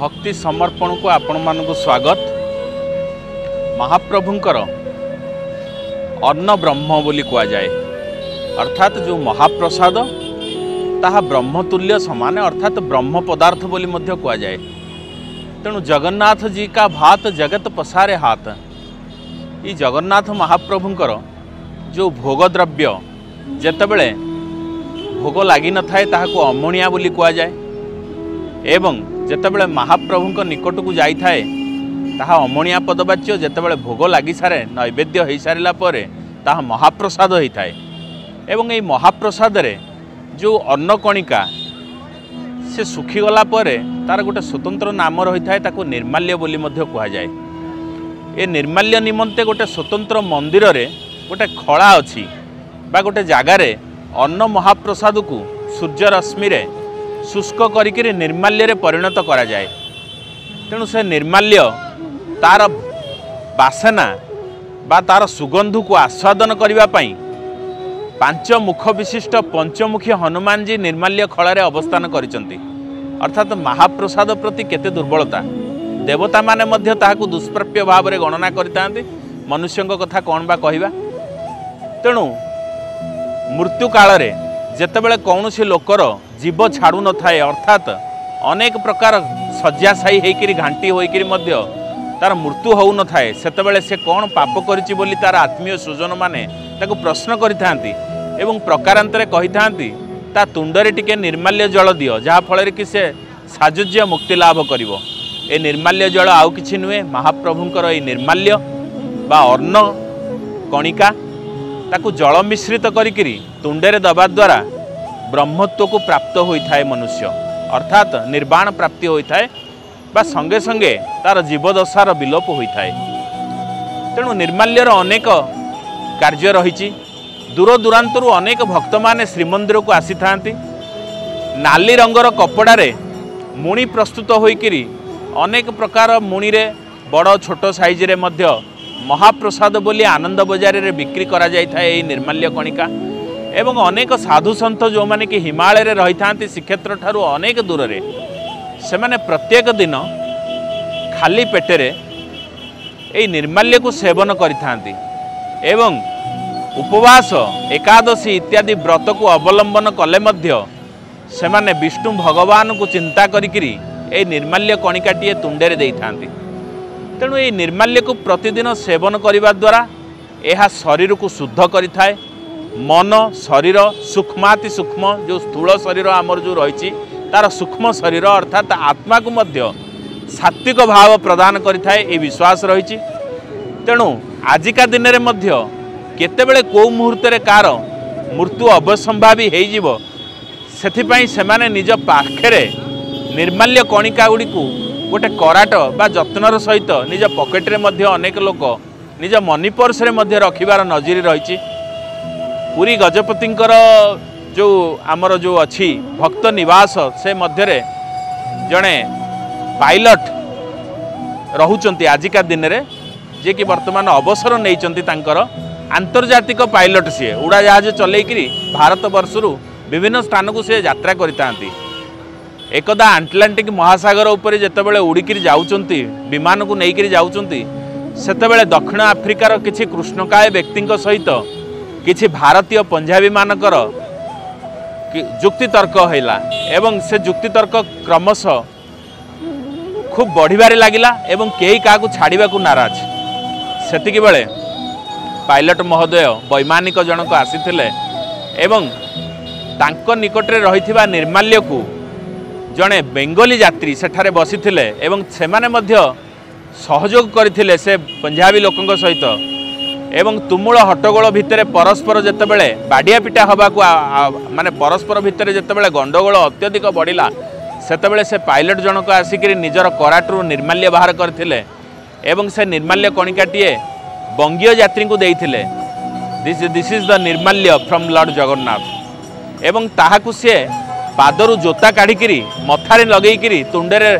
भक्ति समर्पण को आपण मानकु स्वागत। महाप्रभुंकर अन्न ब्रह्म बोली कुआ जाए, अर्थात जो महाप्रसाद ताहा ब्रह्मतुल्य समान, अर्थात ब्रह्म पदार्थ बोली मध्य कुआ जाए। तेणु जगन्नाथ जी का भात जगत पसारे हाथ, ये जगन्नाथ महाप्रभुंकर जो भोग द्रव्य जेतेबेले भोग लगी न थाए ताहाकु अमणिया बोली कुआ जाए एवं जेतेबेले महाप्रभुं निकट को जाई थाए ताहा अमणिया पदवाच्य, जेतेबेले भोग लगी सारे नैवेद्य हो सारा पर ताहा महाप्रसाद होता है। एवं ये महाप्रसाद रे जो अन्नकणिका से सुखीगला तार गोटे स्वतंत्र नाम रही थाए, ताकु निर्माल्य बोली मध्य कुहा जाए। ए निर्माल्य निमंते गोटे स्वतंत्र मंदिर रे गोटे खड़ा अच्छी बा गोटे जगार अन्न महाप्रसाद को सूर्यरश्मि शुष्क करके निर्माल्य परिणत करा जाए। तेणु से निर्माल्य तार बासना बा तार सुगंध को आस्वादन करने पांच मुख विशिष्ट पंचमुखी हनुमान जी निर्माल्य खड़े अवस्थान करिसंती। अर्थात महाप्रसाद प्रति केते दुर्बलता देवता माने मध्य ताहाकु दुष्प्राप्य भाव में गणना करितांती। मनुष्य कथा कौन बा कहिबा। तेणु मृत्यु काल रे जेतेबेले कौनसी लोकर जीव छाड़ू न थाए, अर्थात अनेक प्रकार सज्जाशायी होकर घाटी होकर तार मृत्यु हो न थाए, सेतेबेले से कौन पाप करिछि बोली तार आत्मीय स्वजन माने ताकु प्रश्न करिथांती एवं प्रकारांतरे कहिथांती ता तुंडरे टिके निर्माल्य जल दियो, जहाँ फल कि से साजुज्य मुक्ति लाभ करिवो। ए निर्माल्य जल आउ किछि नुहे, महाप्रभुंकर ए निर्माल्य बा अन्न कणिका ताकु जल मिश्रित करिकिरी तुंडेरे दबा द्वारा ब्रह्मत्व को प्राप्त होता है मनुष्य, अर्थात निर्वाण प्राप्ति होता है बा संगे संगे तार जीवदशार विलोप होता है। तेणु निर्माल्यर अनेक कार्य रही। दूर दूरांतर अनेक भक्त माने श्रीमंदिर को आसी थांती। नाली रंगर कपड़े मुणी प्रस्तुत होइकिरी अनेक प्रकार मुणी रे बड़ छोट साइज रे मध्य महाप्रसाद बोली आनंद बजार रे बिक्री करा जाय था ए निर्माल्य कणिका। एवं अनेक साधु संत जो माने कि हिमालय रे रही थांती श्रीक्षेत्र ठारू अनेक दूर रे, से माने प्रत्येक दिन खाली पेटरे ए निर्माल्य को सेवन करी थांती एवं उपवास एकादशी इत्यादि व्रत को अवलंबन कले मध्य से माने विष्णु भगवान को चिंता करिकिरी ए निर्माल्य कणिकाटीए तुंडेरे देई थांती। तेणु ये निर्माल्य को प्रतिदिन सेवन करने द्वारा यह शरीर को शुद्ध करि थाए। मन शरीर सूक्ष्माति सूक्ष्म जो स्थूल शरीर आमर जो रही तार सूक्ष्म शरीर अर्थात आत्मा को मध्य सात्विक भाव प्रदान करि थाए, ये विश्वास रही। तेणु आजिका दिन में मध्य केतेबेले को मुहूर्त कार मृत्यु अवसंभावी हो सेथिपाई सेमाने निज पाखे निर्माल्य कणिका गुड़ी गोटे कराट बा जत्नर सहित निज पकेट्रे अनेक लोक निज मनी पर्स रखिबार नजर रही। पूरी गजपतिंकर जो आमर जो अच्छी भक्त निवास से मध्य जड़े पायलट रुचंती आजिका दिन में, जे कि वर्तमान अवसर नहीं आंतर्जातिक पायलट सी उड़ाजहाज चलैकि भारत बर्षर विभिन्न स्थान को सी यात्रा करती। एकदा आटलांटिक महासागर उपर जितेबले उड़िकी जाऊँगी विमान को लेकर जाते दक्षिण आफ्रिकार किसी कृष्णकाय व्यक्ति सहित किसी भारतीय पंजाबी मानकर युक्तितर्क हैला एवं से युक्तितर्क क्रमशः खूब बढ़िबारे लगिला एवं कई क्या छाड़वा को नाराज। सेतिक बेले पायलट महोदय वैमानिक जनक आसीथिले एवं तांको निकटरे रहिथिबा निर्माल्य को जड़े बेंगोली यात्री सेठारे बसी थिले एवं सेमाने मध्य सहयोग करथिले से पंजाबी लोकंक सहित एवं तुमुल हट्टगोल भितरे परस्पर जेतेबेले बाडिया पिटा हवाकू माने परस्पर भितरे जेतेबेले गंडगोल अत्यधिक बढ़िला सेतेबेले से पायलट जनक आसिकरी निजर कराटरू निर्माल्य बाहर करथिले एवं से निर्माल्य कणिकाटीए बंगीय यात्री को देइथिले। दिस इज द निर्माल्य फ्रॉम लॉर्ड जगन्नाथ। एवं ताहाकू से पादरू जोता काढ़ी मथारे लगे तुंडेरे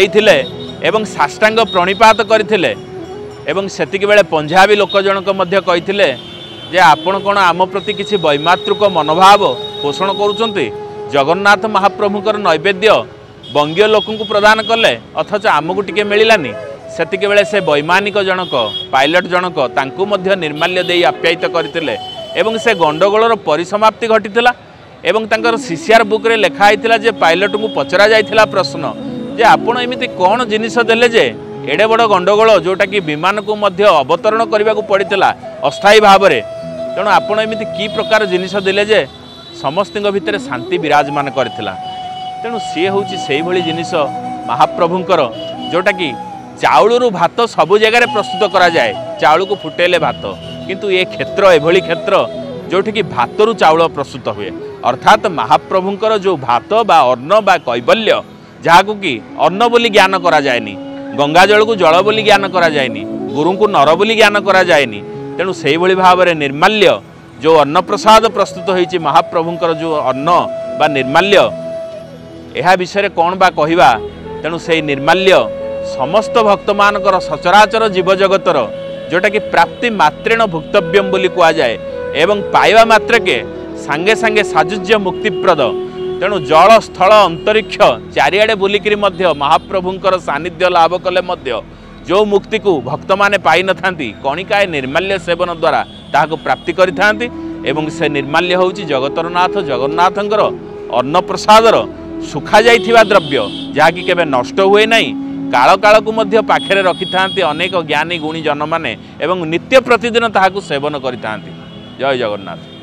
देइथिले एवं साष्टांग प्रणिपात करथिले। एवं सेतिक बेले पंजाबी लोक जनक मध्य कहिथिले जे आपण कोन आम प्रति किसी वैमातृक मनोभाव पोषण करुचंती, जगन्नाथ महाप्रभुंकर नैवेद्य बंगीय लोकंकु प्रदान कले अथच आमको टिके मिललानी सेतिके बेले से वैमानिक जनक पायलट जनक तांकु मध्य निर्माल्य देई आप्यायित करथिले एवं से गंडगोलर परिसमाप्ति घटितला एवं तांकर सीसीआर बुक रे लेखा आइथिला जे पायलट को पचरा जाइथिला प्रश्न जे आपण एमिति कोन जिनिस देले जे एडे बड़ गंडगोल जोटा कि विमान को मध्य अवतरण करने को पड़ता अस्थायी भाव में तेणु आपण एमती कि प्रकार जिनिस देले जे समस्त भितर शांति विराजमान करथिला तेणु सी हूँ से भली जिनिस महाप्रभुंकर जोटा कि चाउलू भात सबु जगार प्रस्तुत करा जाए चाउल को फुटेले भात किंतु ये क्षेत्र एभली क्षेत्र जोटि कि भातरू चाउल प्रस्तुत हुए अर्थात महाप्रभुंकर जो भात बा अन्न बा कैबल्य जहाँ कि अन्न बोली ज्ञान करा जाएनी गंगा जल को जल बोली ज्ञान करा जाएनी गुरु को नर बोली ज्ञान करा जाएनी तेणु से भली भाव में निर्माल्य जो अन्न प्रसाद प्रस्तुत होइछि महाप्रभुंकर जो अन्न बा निर्माल्य यह विषय कौन बा कहिबा तेणु से निर्माल्य समस्त भक्त मानकर सचराचर जीव जगतर जोटा कि प्राप्ति मात्रेण भुक्तव्यम बोली कहा जाए एवं पाइबा मात्र के सांगे सांगे साजुज्य मुक्तिप्रद तेणु जल स्थल अंतरिक्ष चारिआडे बुलिकरी महाप्रभुंकर सानिध्य लाभ कले जो मुक्ति को भक्त माने पाई न थांती कणिकाए निर्माल्य सेवन द्वारा ताको प्राप्ति करि थांती एवं से निर्माल्य होउची जगतरनाथ जगन्नाथंकर अन्न प्रसादर सुखा जाइथिबा द्रव्य जहाँकि केबे नष्ट हुए नहीं काल काल को मध्य पाखरे रखि थांती अनेक ज्ञानी गुणी जन माने एवं नित्य प्रतिदिन ताको सेवन करि थांती। जय जगन्नाथ।